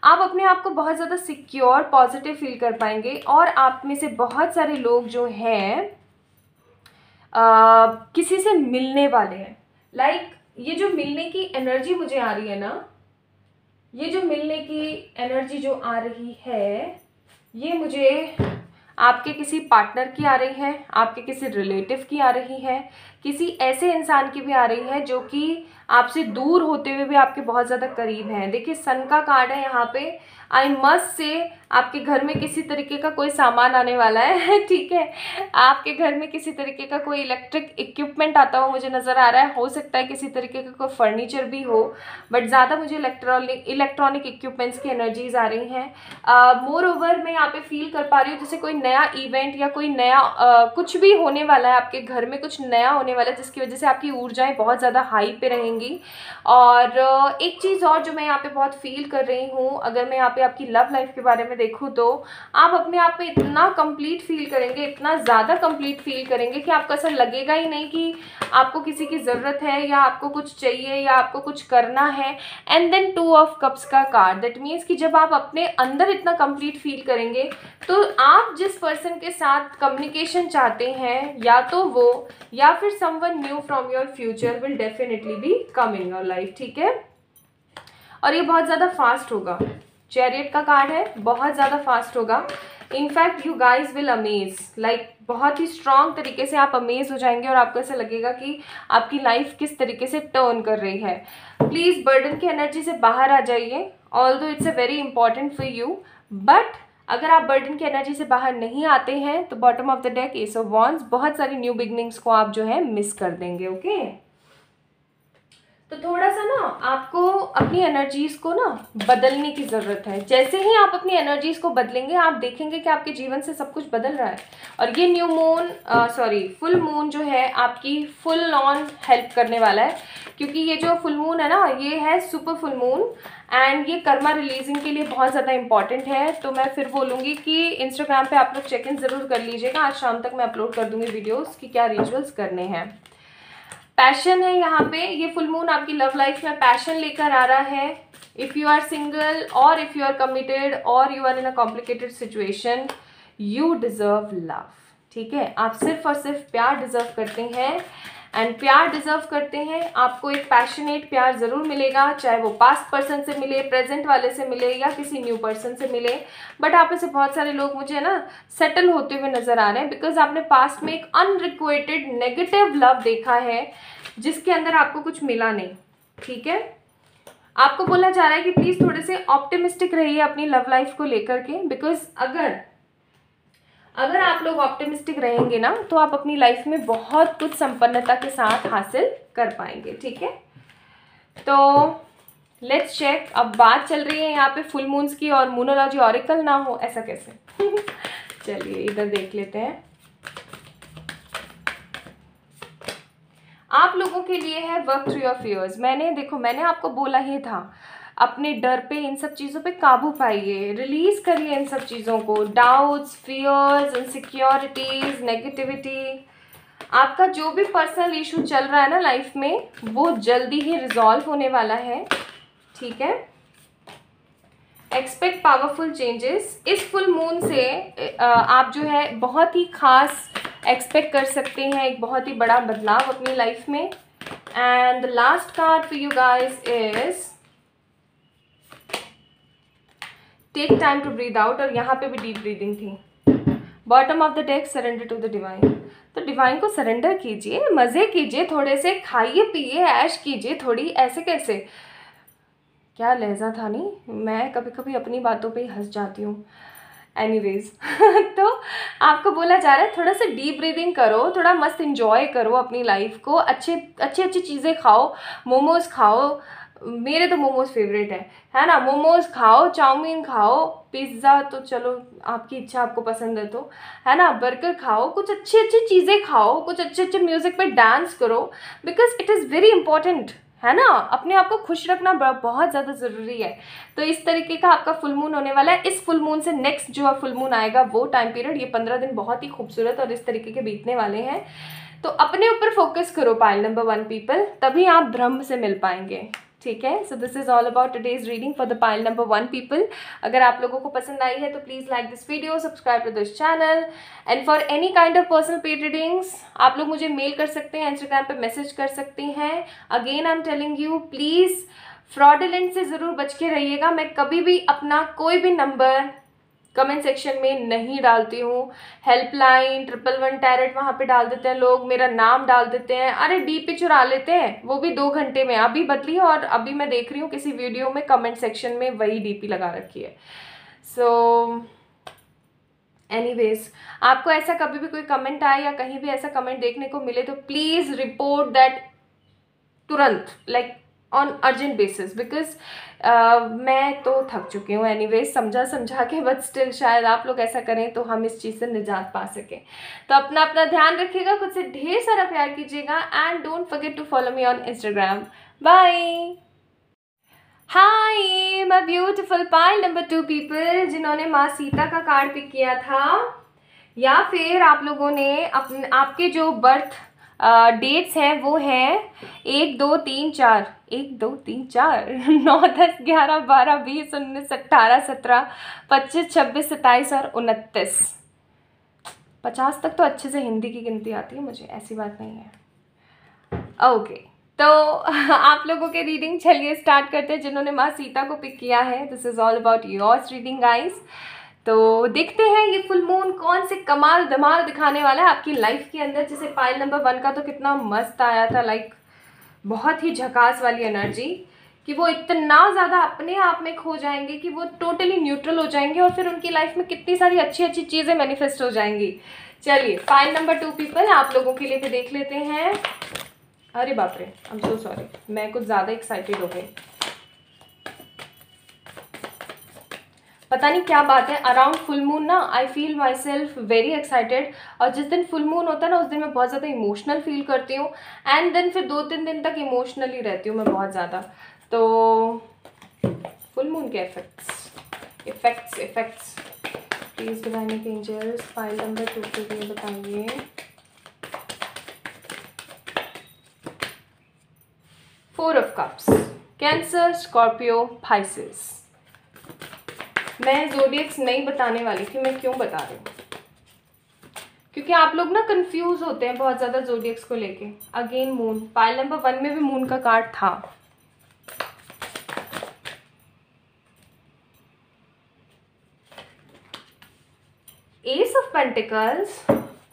आप अपने आप को बहुत ज़्यादा सिक्योर, पॉजिटिव फील कर पाएंगे और आप में से बहुत सारे लोग जो हैं किसी से मिलने वाले हैं। लाइक like, ये जो मिलने की एनर्जी मुझे आ रही है ना, ये जो मिलने की एनर्जी जो आ रही है ये मुझे आपके किसी पार्टनर की आ रही है, आपके किसी रिलेटिव की आ रही है, किसी ऐसे इंसान की भी आ रही है जो कि आपसे दूर होते हुए भी आपके बहुत ज़्यादा करीब हैं। देखिए सन का कार्ड है यहाँ पे। आई मस्ट से आपके घर में किसी तरीके का कोई सामान आने वाला है, ठीक है। आपके घर में किसी तरीके का कोई इलेक्ट्रिक इक्विपमेंट आता हुआ मुझे नज़र आ रहा है। हो सकता है किसी तरीके का कोई फर्नीचर भी हो, बट ज़्यादा मुझे इलेक्ट्रॉनिक इलेक्ट्रॉनिक इक्विपमेंट्स की एनर्जीज आ रही हैं। मोर ओवर मैं यहाँ पे फील कर पा रही हूँ जैसे कोई नया इवेंट या कोई नया uh, कुछ भी होने वाला है आपके घर में, कुछ नया होने वाला है जिसकी वजह से आपकी ऊर्जाएँ बहुत ज़्यादा हाई पे रहेंगी। और uh, एक चीज़ और जो मैं यहाँ पर बहुत फील कर रही हूँ, अगर मैं यहाँ पर आपकी लव लाइफ के बारे में देखूं तो आप अपने आप में इतना कंप्लीट फील करेंगे, इतना ज़्यादा कंप्लीट फील करेंगे कि आपको ऐसा लगेगा ही नहीं कि आपको किसी की ज़रूरत है या आपको कुछ चाहिए या आपको कुछ करना है। And then two of cups का कार्ड, दैट मीन्स कि जब आप अपने अंदर इतना कंप्लीट फील करेंगे तो आप जिस पर्सन के साथ कम्युनिकेशन चाहते हैं या तो वो या फिर someone new from your future will definitely be come in your life, ठीक है। और ये बहुत ज़्यादा फास्ट होगा। चैरियट का कार्ड है, बहुत ज़्यादा फास्ट होगा। In fact you guys will amaze, like बहुत ही स्ट्रॉन्ग तरीके से आप अमेज हो जाएंगे और आपको ऐसा लगेगा कि आपकी लाइफ किस तरीके से टर्न कर रही है। प्लीज़ बर्डन की एनर्जी से बाहर आ जाइए, although it's a very important for you, but अगर आप बर्डन की एनर्जी से बाहर नहीं आते हैं तो bottom of the deck ace of wands, बहुत सारी न्यू बिगनिंग्स को आप जो है मिस कर देंगे, ओके okay? तो थोड़ा सा ना आपको अपनी एनर्जीज़ को ना बदलने की ज़रूरत है। जैसे ही आप अपनी एनर्जीज़ को बदलेंगे आप देखेंगे कि आपके जीवन से सब कुछ बदल रहा है। और ये new moon sorry full moon जो है आपकी फुल ऑन हेल्प करने वाला है, क्योंकि ये जो फुल मून है ना ये है सुपर फुल मून एंड ये कर्मा रिलीजिंग के लिए बहुत ज़्यादा इंपॉर्टेंट है। तो मैं फिर बोलूँगी कि इंस्टाग्राम पर आप लोग चेक इन ज़रूर कर लीजिएगा। आज शाम तक मैं अपलोड कर दूँगी वीडियोज़ कि क्या रिचुअल्स करने हैं। पैशन है यहाँ पे, ये फुल मून आपकी लव लाइफ में पैशन लेकर आ रहा है। इफ़ यू आर सिंगल और इफ़ यू आर कमिटेड और you are in a complicated situation, you deserve love, ठीक है। आप सिर्फ और सिर्फ प्यार डिज़र्व करते हैं एंड प्यार डिज़र्व करते हैं। आपको एक पैशनेट प्यार ज़रूर मिलेगा, चाहे वो पास्ट पर्सन से मिले, प्रेजेंट वाले से मिले या किसी न्यू पर्सन से मिले। बट आप में से बहुत सारे लोग मुझे ना सेटल होते हुए नज़र आ रहे हैं, बिकॉज आपने पास्ट में एक अनरिक्वेटेड नेगेटिव लव देखा है जिसके अंदर आपको कुछ मिला नहीं, ठीक है। आपको बोला जा रहा है कि प्लीज़ थोड़े से ऑप्टिमिस्टिक रहिए अपनी लव लाइफ को लेकर के, बिकॉज अगर अगर आप लोग ऑप्टिमिस्टिक रहेंगे ना तो आप अपनी लाइफ में बहुत कुछ संपन्नता के साथ हासिल कर पाएंगे, ठीक है। तो लेट्स चेक, अब बात चल रही है यहाँ पे फुल मून्स की और मूनोलॉजी ऑरेकल ना हो ऐसा कैसे। चलिए इधर देख लेते हैं। आप लोगों के लिए है वर्क थ्रू योर फियर्स। मैंने देखो मैंने आपको बोला ही था, अपने डर पे, इन सब चीज़ों पे काबू पाइए, रिलीज़ करिए इन सब चीज़ों को, डाउट्स, फियर्स, इनसिक्योरिटीज़, नेगेटिविटी। आपका जो भी पर्सनल इशू चल रहा है ना लाइफ में वो जल्दी ही रिजॉल्व होने वाला है, ठीक है। Expect powerful changes. इस फुल मून से आप जो है बहुत ही ख़ास एक्सपेक्ट कर सकते हैं, एक बहुत ही बड़ा बदलाव अपनी लाइफ में। And the last card for you guys is take time to breathe out, और यहाँ पे भी डीप ब्रीदिंग थी। Bottom of the deck surrender to the divine. तो डिवाइन को सरेंडर कीजिए, मज़े कीजिए, थोड़े से खाइए पिए, ऐश कीजिए थोड़ी, ऐसे कैसे। क्या लहजा था नहीं, मैं कभी कभी अपनी बातों पे ही हंस जाती हूँ। एनीवेज तो आपको बोला जा रहा है थोड़ा सा डीप ब्रीदिंग करो, थोड़ा मस्त इन्जॉय करो अपनी लाइफ को, अच्छे अच्छी अच्छी चीज़ें खाओ, मोमोज़ खाओ, मेरे तो मोमोज़ फेवरेट है है ना, मोमोज़ खाओ, चाउमीन खाओ, पिज़्ज़ा तो चलो आपकी इच्छा आपको पसंद है तो है ना, बर्गर खाओ, कुछ अच्छी अच्छी चीज़ें खाओ, कुछ अच्छे अच्छे म्यूज़िक पे डांस करो, because it is very important है ना, अपने आप को खुश रखना बहुत ज़्यादा ज़रूरी है। तो इस तरीके का आपका फुल मून होने वाला है। इस फुल मून से नेक्स्ट जो फुल मून आएगा वो टाइम पीरियड, ये पंद्रह दिन बहुत ही खूबसूरत और इस तरीके के बीतने वाले हैं। तो अपने ऊपर फोकस करो पाइल नंबर वन पीपल, तभी आप ब्रह्म से मिल पाएंगे। ठीक है, so this is all about today's reading for the pile number one people. अगर आप लोगों को पसंद आई है तो please like this video, subscribe to this channel, and for any kind of personal paid readings आप लोग मुझे मेल कर सकते हैं, इंस्टाग्राम पे मैसेज कर सकते हैं। Again I am telling you, please fraudulent से ज़रूर बच के रहिएगा। मैं कभी भी अपना कोई भी नंबर कमेंट सेक्शन में नहीं डालती हूँ। हेल्पलाइन, ट्रिपल वन टैरेट, वहाँ पे डाल देते हैं लोग, मेरा नाम डाल देते हैं, अरे डी पे चुरा लेते हैं, वो भी दो घंटे में। अभी बदली और अभी मैं देख रही हूँ किसी वीडियो में कमेंट सेक्शन में वही डी पी लगा रखी है। सो एनीवेज, आपको ऐसा कभी भी कोई कमेंट आए या कहीं भी ऐसा कमेंट देखने को मिले तो प्लीज़ रिपोर्ट दैट तुरंत, like on urgent basis, because मैं तो थक चुकी हूँ। एनीवेज, समझा समझा के, बट स्टिल शायद आप लोग ऐसा करें तो हम इस चीज़ से निजात पा सकें। तो अपना अपना ध्यान रखिएगा, खुद से ढेर सारा प्यार कीजिएगा, and don't forget to follow me on Instagram. Bye. Hi my beautiful pile number two people, जिन्होंने माँ सीता का कार्ड पिक किया था, या फिर आप लोगों ने अपने आपके जो बर्थ डेट्स uh, हैं वो हैं एक दो तीन चार एक दो तीन चार नौ दस ग्यारह बारह बीस उन्नीस अट्ठारह सत्रह पच्चीस छब्बीस सत्ताईस और उनतीस, पचास तक तो अच्छे से हिंदी की गिनती आती है मुझे, ऐसी बात नहीं है। Okay okay. तो आप लोगों के रीडिंग चलिए स्टार्ट करते हैं। जिन्होंने माँ सीता को पिक किया है, this is all about yours reading guys. तो देखते हैं ये फुल मून कौन से कमाल धमाल दिखाने वाला है आपकी लाइफ के अंदर। जैसे पाइल नंबर वन का तो कितना मस्त आया था, लाइक बहुत ही झकास वाली एनर्जी, कि वो इतना ज़्यादा अपने आप में खो जाएंगे कि वो टोटली न्यूट्रल हो जाएंगे और फिर उनकी लाइफ में कितनी सारी अच्छी अच्छी चीज़ें मैनिफेस्ट हो जाएंगी। चलिए पाइल नंबर टू पीपल आप लोगों के लिए भी देख लेते हैं। अरे बाप रे, आई एम सो सॉरी, मैं कुछ ज़्यादा एक्साइटेड हो गई, पता नहीं क्या बात है। अराउंड फुल मून ना I feel myself very excited, और जिस दिन फुल मून होता है ना उस दिन मैं बहुत ज़्यादा इमोशनल फील करती हूँ, एंड देन फिर दो तीन दिन तक इमोशनली रहती हूँ मैं बहुत ज़्यादा। तो फुल मून के effects effects effects please divine angels pile number two के लिए बताइए। Four of cups, cancer, Scorpio, Pisces. मैं ज़ोडिएक्स नहीं बताने वाली थी, मैं क्यों बता रही हूँ, क्योंकि आप लोग ना कंफ्यूज होते हैं बहुत ज़्यादा ज़ोडिएक्स को लेके। Again moon, pile number one में भी मून का कार्ड था। एस ऑफ पेंटिकल्स,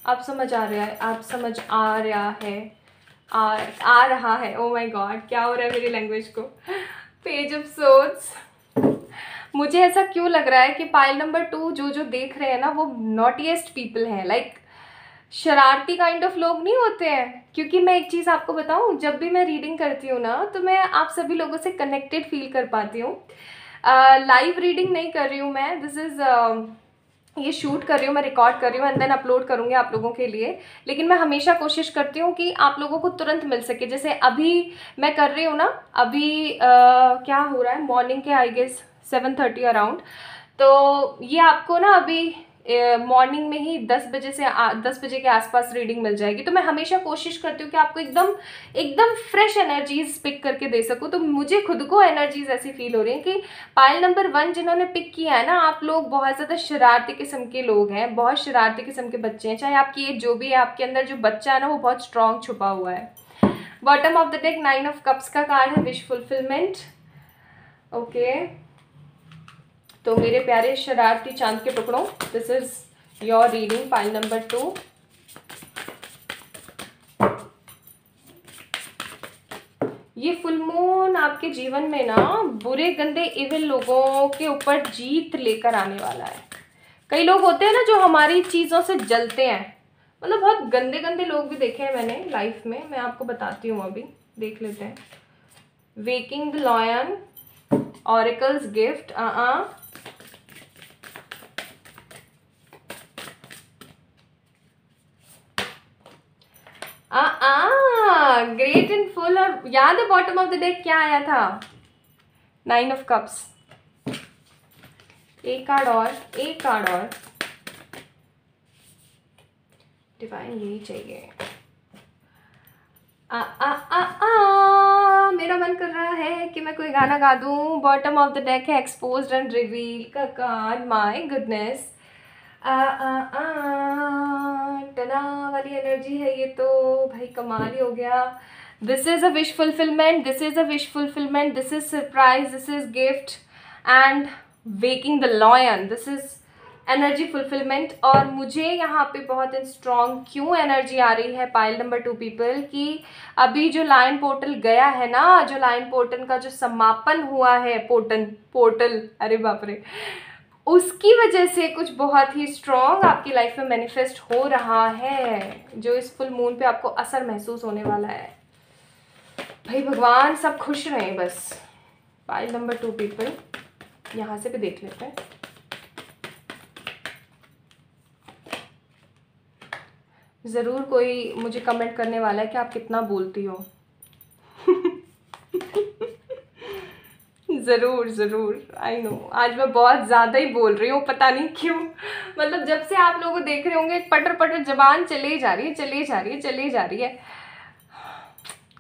आप समझ आ रहा है, आप समझ आ रहा है, आ, आ रहा है। ओ माय गॉड, क्या हो रहा है मेरी लैंग्वेज को। Page of swords. मुझे ऐसा क्यों लग रहा है कि पाइल नंबर टू जो जो देख रहे हैं ना वो नॉटीएस्ट पीपल हैं, लाइक शरारती काइंड ऑफ लोग नहीं होते हैं। क्योंकि मैं एक चीज़ आपको बताऊं, जब भी मैं रीडिंग करती हूँ ना तो मैं आप सभी लोगों से कनेक्टेड फील कर पाती हूँ। लाइव रीडिंग नहीं कर रही हूँ मैं, दिस इज़ ये शूट कर रही हूँ मैं, रिकॉर्ड कर रही हूँ, एंड देन अपलोड करूँगी आप लोगों के लिए। लेकिन मैं हमेशा कोशिश करती हूँ कि आप लोगों को तुरंत मिल सके। जैसे अभी मैं कर रही हूँ ना, अभी आ, क्या हो रहा है, मॉर्निंग के I guess seven thirty around. तो ये आपको ना अभी मॉर्निंग में ही दस बजे से दस बजे के आसपास रीडिंग मिल जाएगी। तो मैं हमेशा कोशिश करती हूँ कि आपको एकदम एकदम फ्रेश एनर्जीज पिक करके दे सकूँ। तो मुझे खुद को एनर्जीज ऐसी फील हो रही है कि पाइल नंबर वन जिन्होंने पिक किया है ना, आप लोग बहुत ज़्यादा शरारती किस्म के लोग हैं, बहुत शरारती किस्म के बच्चे हैं। चाहे आपकी एज जो भी है, आपके अंदर जो बच्चा है ना वो बहुत स्ट्रांग छुपा हुआ है। Bottom of the deck nine of cups का कार्ड है, विश फुलफिलमेंट। ओके, तो मेरे प्यारे शरारती चांद के टुकड़ों, this is your reading pile number two. ये फुल मून आपके जीवन में ना बुरे गंदे इविल लोगों के ऊपर जीत लेकर आने वाला है। कई लोग होते हैं ना जो हमारी चीज़ों से जलते हैं, मतलब बहुत गंदे गंदे लोग भी देखे हैं मैंने लाइफ में। मैं आपको बताती हूँ, अभी देख लेते हैं। Waking the lion, oracle's gift, a great and full. और याद है बॉटम ऑफ द डेक क्या आया था? Nine of cups. एक कार्ड और, एक कार्ड और, डिवाइन यही चाहिए। आ, आ, आ, आ, मेरा मन कर रहा है कि मैं कोई गाना गा दूं। बॉटम ऑफ द डेक है एक्सपोज्ड एंड रिवील का कार्ड। माय गुडनेस, आ आ आ टना वाली एनर्जी है ये तो, भाई कमाल ही हो गया। This is a wish fulfilment, this is a wish fulfilment, this is surprise, this is gift and waking the lion, this is energy fulfilment. और मुझे यहाँ पे बहुत स्ट्रॉन्ग क्यों एनर्जी आ रही है पाइल नंबर टू पीपल कि अभी जो लायन पोर्टल गया है ना, जो लायन पोर्टल का जो समापन हुआ है, पोर्टल पोर्टल अरे बाप रे, उसकी वजह से कुछ बहुत ही स्ट्रॉन्ग आपकी लाइफ में मैनिफेस्ट हो रहा है जो इस फुल मून पे आपको असर महसूस होने वाला है। भाई भगवान सब खुश रहे बस। पाइल नंबर टू पीपल, यहाँ से भी देख लेते हैं। ज़रूर कोई मुझे कमेंट करने वाला है कि आप कितना बोलती हो। ज़रूर ज़रूर, आई नो आज मैं बहुत ज़्यादा ही बोल रही हूँ, पता नहीं क्यों। मतलब जब से आप लोगों देख रहे होंगे पटर पटर जबान चले जा रही है, चले जा रही है, चले जा रही है।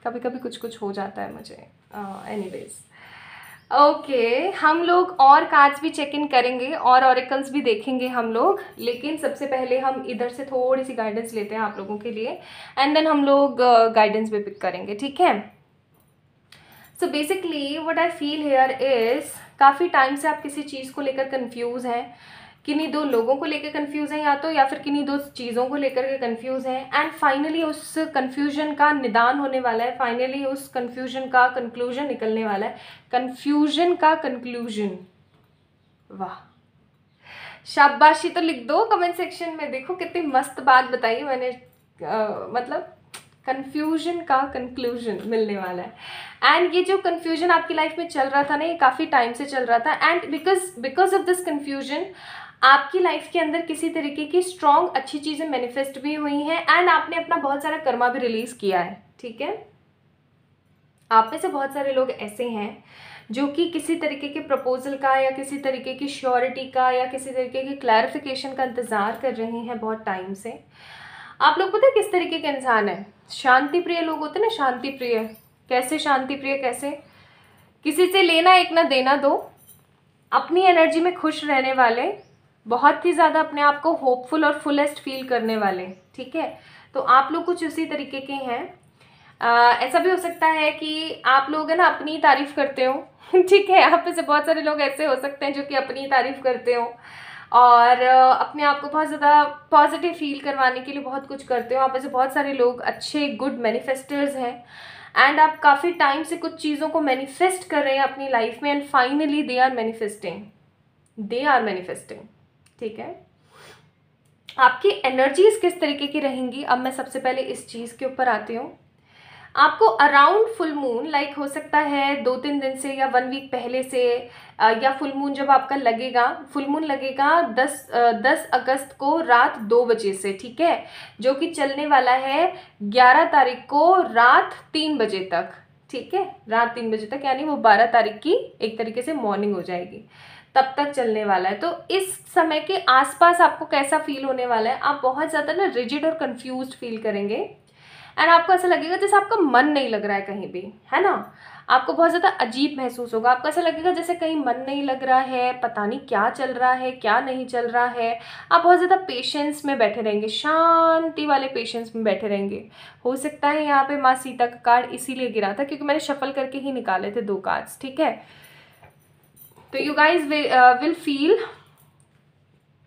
कभी कभी कुछ कुछ हो जाता है मुझे। एनीवेज ओके, हम लोग और कार्ड्स भी चेक इन करेंगे और ऑरेकल्स भी देखेंगे हम लोग, लेकिन सबसे पहले हम इधर से थोड़ी सी गाइडेंस लेते हैं आप लोगों के लिए एंड देन हम लोग गाइडेंस भी पिक करेंगे, ठीक है? So basically what I feel here is, काफ़ी टाइम से आप किसी चीज़ को लेकर कंफ्यूज हैं, किन्हीं दो लोगों को लेकर कंफ्यूज हैं या तो, या फिर किन्हीं दो चीज़ों को लेकर के कंफ्यूज हैं एंड फाइनली उस कन्फ्यूजन का निदान होने वाला है, फाइनली उस कन्फ्यूजन का कंक्लूजन निकलने वाला है। कन्फ्यूजन का कंक्लूजन, वाह शाबाशी तो लिख दो कमेंट सेक्शन में। देखो कितनी मस्त बात बताई मैंने, आ, मतलब कन्फ्यूजन का कंक्लूजन मिलने वाला है। एंड ये जो कन्फ्यूजन आपकी लाइफ में चल रहा था ना, ये काफ़ी टाइम से चल रहा था and because because of this confusion आपकी लाइफ के अंदर किसी तरीके की स्ट्रॉन्ग अच्छी चीज़ें मैनिफेस्ट भी हुई हैं एंड आपने अपना बहुत सारा कर्मा भी रिलीज़ किया है, ठीक है? आप में से बहुत सारे लोग ऐसे हैं जो कि किसी तरीके के प्रपोज़ल का या किसी तरीके की श्योरिटी का या किसी तरीके की क्लैरिफिकेशन का इंतज़ार कर रही हैं बहुत टाइम से। आप लोग पता है किस तरीके के इंसान हैं? शांति प्रिय लोग होते हैं ना, शांति प्रिय। कैसे शांति प्रिय? कैसे किसी से लेना एक ना देना दो, अपनी एनर्जी में खुश रहने वाले, बहुत ही ज़्यादा अपने आप को होपफुल और फुलेस्ट फील करने वाले, ठीक है? तो आप लोग कुछ उसी तरीके के हैं। आ, ऐसा भी हो सकता है कि आप लोग है ना अपनी तारीफ़ करते हो, ठीक है? आप में से बहुत सारे लोग ऐसे हो सकते हैं जो कि अपनी तारीफ़ करते हो और अपने आप को बहुत ज़्यादा पॉजिटिव फील करवाने के लिए बहुत कुछ करते हो। आप ऐसे बहुत सारे लोग अच्छे गुड मैनिफेस्टर्स हैं एंड आप काफ़ी टाइम से कुछ चीज़ों को मैनिफेस्ट कर रहे हैं अपनी लाइफ में and finally they are manifesting, they are manifesting, ठीक है? आपकी एनर्जीज़ किस तरीके की रहेंगी, अब मैं सबसे पहले इस चीज़ के ऊपर आती हूँ। आपको अराउंड फुल मून, लाइक हो सकता है दो तीन दिन से या वन वीक पहले से, या फुल मून जब आपका लगेगा, फुल मून लगेगा दस दस अगस्त को रात दो बजे से, ठीक है? जो कि चलने वाला है ग्यारह तारीख को रात तीन बजे तक, ठीक है? रात तीन बजे तक, यानी वो बारह तारीख की एक तरीके से मॉर्निंग हो जाएगी, तब तक चलने वाला है। तो इस समय के आसपास आपको कैसा फील होने वाला है? आप बहुत ज़्यादा ना रिजिड और कन्फ्यूज फील करेंगे एंड आपको ऐसा लगेगा जैसे आपका मन नहीं लग रहा है कहीं भी, है ना? आपको बहुत ज़्यादा अजीब महसूस होगा, आपको ऐसा लगेगा जैसे कहीं मन नहीं लग रहा है, पता नहीं क्या चल रहा है क्या नहीं चल रहा है। आप बहुत ज़्यादा पेशेंस में बैठे रहेंगे, शांति वाले पेशेंस में बैठे रहेंगे। हो सकता है यहाँ पे माँ सीता का कार्ड इसीलिए गिरा था क्योंकि मैंने शफल करके ही निकाले थे दो कार्ड्स, ठीक है? तो you guys will feel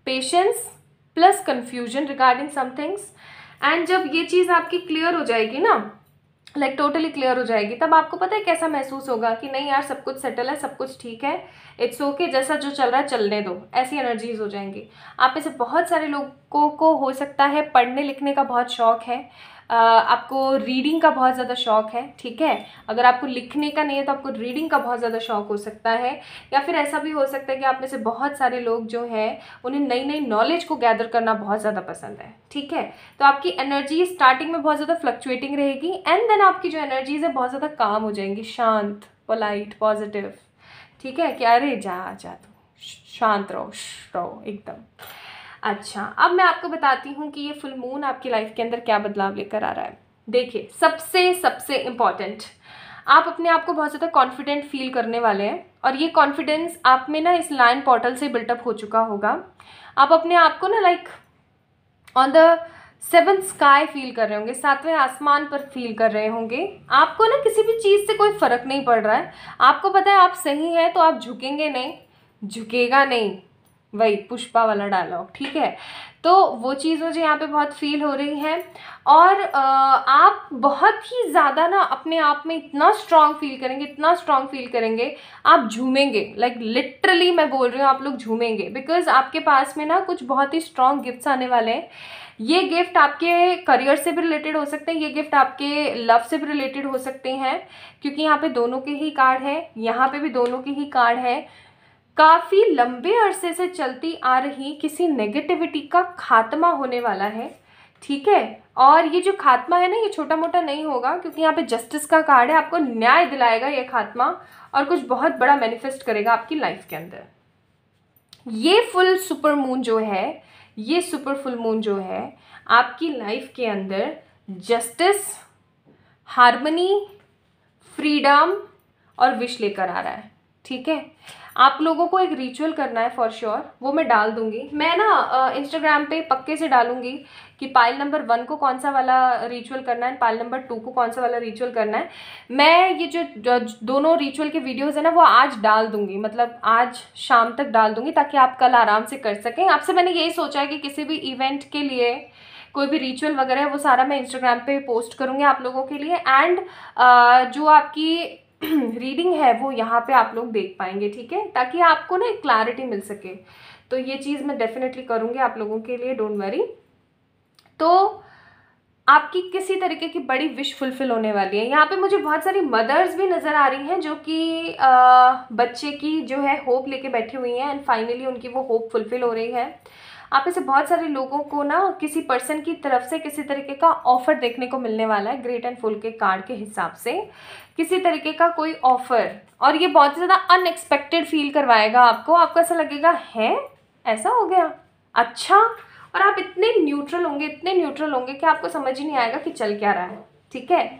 patience plus confusion regarding some things and जब ये चीज़ आपकी क्लियर हो जाएगी ना, लाइक टोटली क्लियर हो जाएगी। तब आपको पता है कैसा महसूस होगा कि नहीं यार सब कुछ सेटल है, सब कुछ ठीक है, इट्स ओके, जैसा जो चल रहा है चलने दो, ऐसी एनर्जीज हो जाएंगी। आप में से बहुत सारे लोगों को हो सकता है पढ़ने लिखने का बहुत शौक़ है, आपको रीडिंग का बहुत ज़्यादा शौक़ है, ठीक है, अगर आपको लिखने का नहीं है तो आपको रीडिंग का बहुत ज़्यादा शौक़ हो सकता है। या फिर ऐसा भी हो सकता है कि आप में से बहुत सारे लोग जो हैं उन्हें नई नई नॉलेज को गैदर करना बहुत ज़्यादा पसंद है, ठीक है। तो आपकी एनर्जी स्टार्टिंग में बहुत ज़्यादा फ्लक्चुएटिंग रहेगी एंड देन आपकी जो एनर्जीज है बहुत ज़्यादा काम हो जाएंगी, शांत, पोलाइट, पॉजिटिव, ठीक है, कि अरे जा जा तू, शांत रहो रहो एकदम। अच्छा, अब मैं आपको बताती हूँ कि ये फुल मून आपकी लाइफ के अंदर क्या बदलाव लेकर आ रहा है। देखिए, सबसे सबसे इम्पॉर्टेंट, आप अपने आप को बहुत ज़्यादा कॉन्फिडेंट फील करने वाले हैं और ये कॉन्फिडेंस आप में ना इस लैंड पोर्टल से बिल्टअप हो चुका होगा। आप अपने आप को ना like on the seven sky feel कर रहे होंगे, सातवें आसमान पर फील कर रहे होंगे। आपको ना किसी भी चीज़ से कोई फ़र्क नहीं पड़ रहा है, आपको पता है आप सही है तो आप झुकेंगे नहीं, झुकेगा नहीं, वही पुष्पा वाला डायलॉग, ठीक है। तो वो चीज़ मुझे यहाँ पे बहुत फील हो रही है और आप बहुत ही ज़्यादा ना अपने आप में इतना स्ट्रांग फील करेंगे, इतना स्ट्रांग फील करेंगे, आप झूमेंगे, लाइक लिटरली मैं बोल रही हूँ आप लोग झूमेंगे, बिकॉज आपके पास में ना कुछ बहुत ही स्ट्रांग गिफ्ट्स आने वाले हैं। ये गिफ्ट आपके करियर से भी रिलेटेड हो सकते हैं, ये गिफ्ट आपके लव से भी रिलेटेड हो सकते हैं, क्योंकि यहाँ पर दोनों के ही कार्ड हैं, यहाँ पर भी दोनों के ही कार्ड हैं। काफ़ी लंबे अरसे से चलती आ रही किसी नेगेटिविटी का खात्मा होने वाला है, ठीक है। और ये जो खात्मा है ना ये छोटा मोटा नहीं होगा, क्योंकि यहाँ पे जस्टिस का कार्ड है, आपको न्याय दिलाएगा ये खात्मा और कुछ बहुत बड़ा मैनिफेस्ट करेगा आपकी लाइफ के अंदर। ये फुल सुपर मून जो है, ये सुपर फुल मून जो है आपकी लाइफ के अंदर जस्टिस, हार्मनी, फ्रीडम और विश लेकर आ रहा है, ठीक है। आप लोगों को एक रिचुअल करना है फॉर श्योर, वो मैं डाल दूंगी, मैं ना इंस्टाग्राम पे पक्के से डालूंगी कि पाइल नंबर वन को कौन सा वाला रिचुअल करना है, पाइल नंबर टू को कौन सा वाला रिचुअल करना है। मैं ये जो, जो दोनों रिचुअल के वीडियोस है ना वो आज डाल दूंगी, मतलब आज शाम तक डाल दूंगी ताकि आप कल आराम से कर सकें। आपसे मैंने यही सोचा है कि किसी भी इवेंट के लिए कोई भी रिचुअल वगैरह है वो सारा मैं इंस्टाग्राम पर पोस्ट करूँगी आप लोगों के लिए एंड जो आपकी रीडिंग है वो यहाँ पे आप लोग देख पाएंगे, ठीक है, ताकि आपको ना एक क्लैरिटी मिल सके। तो ये चीज़ मैं डेफिनेटली करूँगी आप लोगों के लिए, डोंट वरी। तो आपकी किसी तरीके की बड़ी विश फुलफिल होने वाली है। यहाँ पे मुझे बहुत सारी मदर्स भी नज़र आ रही हैं जो कि बच्चे की जो है होप लेके बैठी हुई हैं एंड फाइनली उनकी वो होप फुलफिल हो रही है। आप में से बहुत सारे लोगों को ना किसी पर्सन की तरफ से किसी तरीके का ऑफ़र देखने को मिलने वाला है, ग्रेट एंड फुल के कार्ड के हिसाब से किसी तरीके का कोई ऑफ़र, और ये बहुत ज़्यादा अनएक्सपेक्टेड फील करवाएगा आपको। आपको ऐसा लगेगा है ऐसा हो गया, अच्छा, और आप इतने न्यूट्रल होंगे, इतने न्यूट्रल होंगे कि आपको समझ ही नहीं आएगा कि चल क्या रहा है, ठीक है।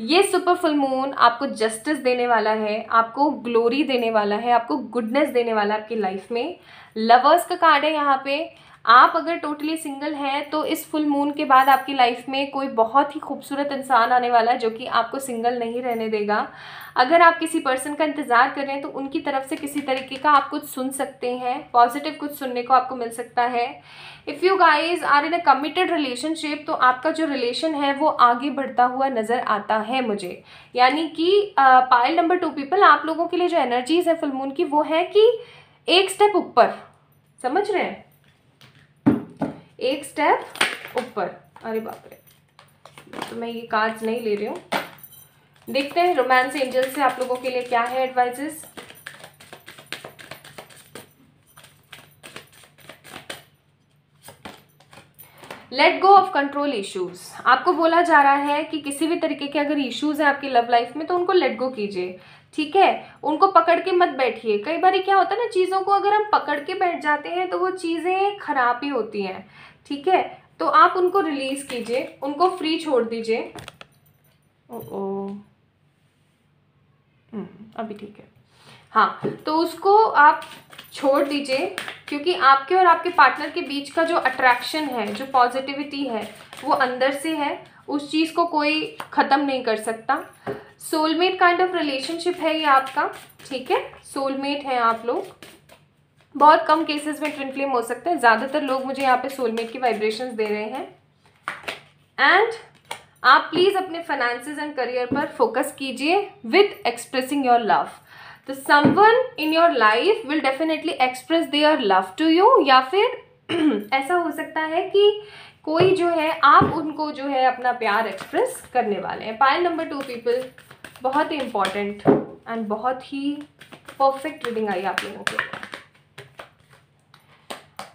ये सुपर फुल मून आपको जस्टिस देने वाला है, आपको ग्लोरी देने वाला है, आपको गुडनेस देने वाला है आपकी लाइफ में। लवर्स का कार्ड है यहाँ पे। आप अगर टोटली सिंगल हैं तो इस फुल मून के बाद आपकी लाइफ में कोई बहुत ही खूबसूरत इंसान आने वाला है जो कि आपको सिंगल नहीं रहने देगा। अगर आप किसी पर्सन का इंतज़ार कर रहे हैं तो उनकी तरफ से किसी तरीके का आप कुछ सुन सकते हैं, पॉजिटिव कुछ सुनने को आपको मिल सकता है। If you guys are in a committed relationship तो आपका जो रिलेशन है वो आगे बढ़ता हुआ नज़र आता है मुझे। यानी कि पाइल नंबर टू पीपल, आप लोगों के लिए जो एनर्जीज है फुल मून की वो है कि एक स्टेप ऊपर, समझ रहे हैं, एक स्टेप ऊपर। अरे बाप रे, तो मैं ये कार्ड्स नहीं ले रही हूँ। देखते हैं रोमांस एंजल से आप लोगों के लिए क्या है advices. Let go of control issues, आपको बोला जा रहा है कि किसी भी तरीके के अगर इश्यूज हैं आपकी लव लाइफ में तो उनको लेट गो कीजिए, ठीक है, उनको पकड़ के मत बैठिए। कई बार क्या होता है ना, चीज़ों को अगर हम पकड़ के बैठ जाते हैं तो वो चीज़ें खराब ही होती हैं, ठीक है। तो आप उनको रिलीज कीजिए, उनको फ्री छोड़ दीजिए। ओ ओ अभी ठीक है, हाँ, तो उसको आप छोड़ दीजिए, क्योंकि आपके और आपके पार्टनर के बीच का जो अट्रैक्शन है, जो पॉजिटिविटी है वो अंदर से है, उस चीज़ को कोई ख़त्म नहीं कर सकता। सोलमेट काइंड ऑफ रिलेशनशिप है ये आपका, ठीक है, सोलमेट हैं आप लोग। बहुत कम केसेस में ट्विन फ्लेम हो सकते हैं, ज़्यादातर लोग मुझे यहाँ पे सोलमेट की वाइब्रेशंस दे रहे हैं। एंड आप प्लीज़ अपने फाइनेंसेस एंड करियर पर फोकस कीजिए विद एक्सप्रेसिंग योर लव. तो someone in your life will definitely express their love to you, या फिर ऐसा हो सकता है कि कोई जो है आप उनको जो है अपना प्यार एक्सप्रेस करने वाले हैं. पाइल नंबर टू पीपल, बहुत ही इम्पॉर्टेंट एंड बहुत ही परफेक्ट रीडिंग आई आप लोगों के लिए.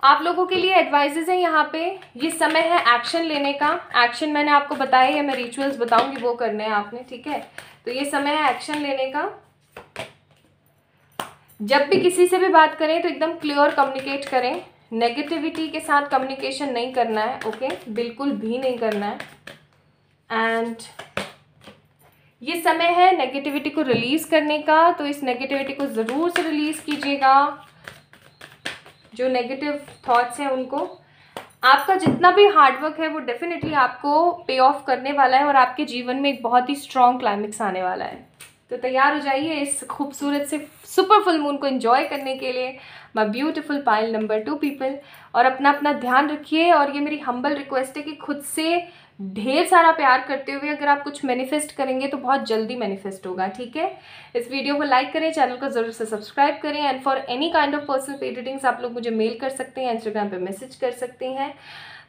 आप लोगों के लिए एडवाइजेज हैं यहाँ पे. ये समय है एक्शन लेने का. एक्शन मैंने आपको बताया है, मैं रिचुअल्स बताऊंगी वो करने हैं आपने, ठीक है. तो ये समय है एक्शन लेने का. जब भी किसी से भी बात करें तो एकदम क्लियर कम्युनिकेट करें. नेगेटिविटी के साथ कम्युनिकेशन नहीं करना है, ओके okay? बिल्कुल भी नहीं करना है. एंड ये समय है नेगेटिविटी को रिलीज़ करने का, तो इस नेगेटिविटी को ज़रूर से रिलीज़ कीजिएगा. जो नेगेटिव थॉट्स हैं उनको, आपका जितना भी हार्डवर्क है वो डेफिनेटली आपको पे ऑफ करने वाला है और आपके जीवन में एक बहुत ही स्ट्रॉन्ग क्लाइमेक्स आने वाला है. तो तैयार हो जाइए इस खूबसूरत से सुपर फुल मून को एंजॉय करने के लिए, my beautiful pile number two people. और अपना अपना ध्यान रखिए. और ये मेरी हम्बल रिक्वेस्ट है कि खुद से ढेर सारा प्यार करते हुए अगर आप कुछ मैनिफेस्ट करेंगे तो बहुत जल्दी मैनिफेस्ट होगा, ठीक है. इस वीडियो को लाइक करें, चैनल को ज़रूर से सब्सक्राइब करें. And for any kind of personal paid readings आप लोग मुझे मेल कर सकते हैं, इंस्टाग्राम पे मैसेज कर सकते हैं.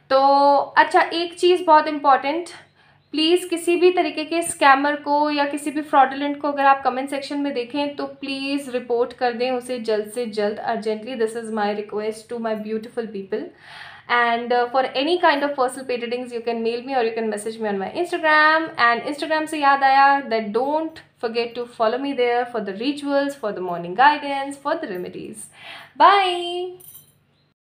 तो अच्छा, एक चीज़ बहुत इंपॉर्टेंट, प्लीज़ किसी भी तरीके के स्कैमर को या किसी भी फ्रॉडलेंट को अगर आप कमेंट सेक्शन में देखें तो प्लीज़ रिपोर्ट कर दें उसे जल्द से जल्द, urgently. This is my request to my beautiful people. And uh, for any kind of personal pay readings, you can mail me or you can message me on my Instagram. And Instagram से याद आया that don't forget to follow me there for the rituals, for the morning guidance, for the remedies. Bye.